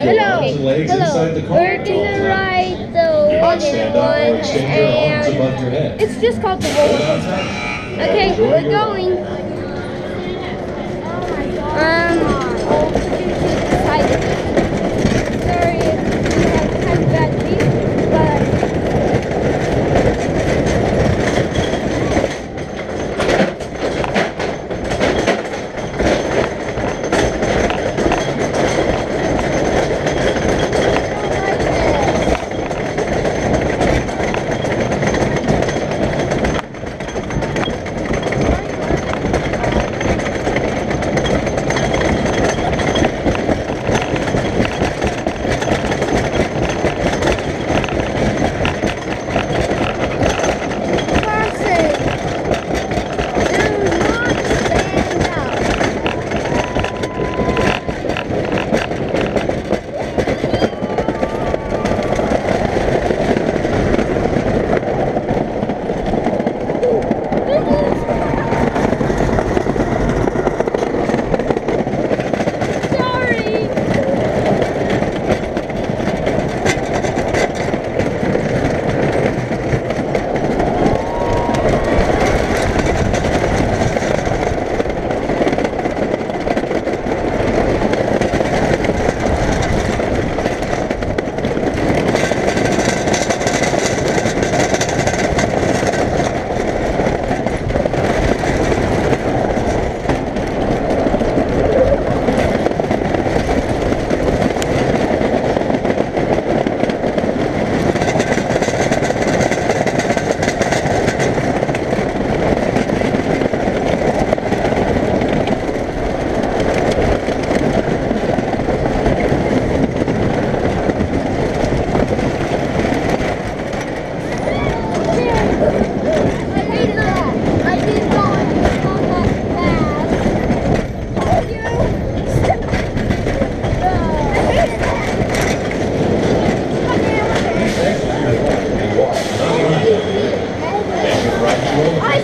Hello. Hello. We're gonna ride the one-on-one, and it's just called the roller. Okay, we're going.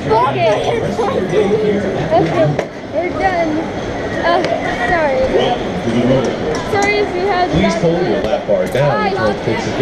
Sorry if we have kind of bad Sorry if you had that. Please hold your lap bar down.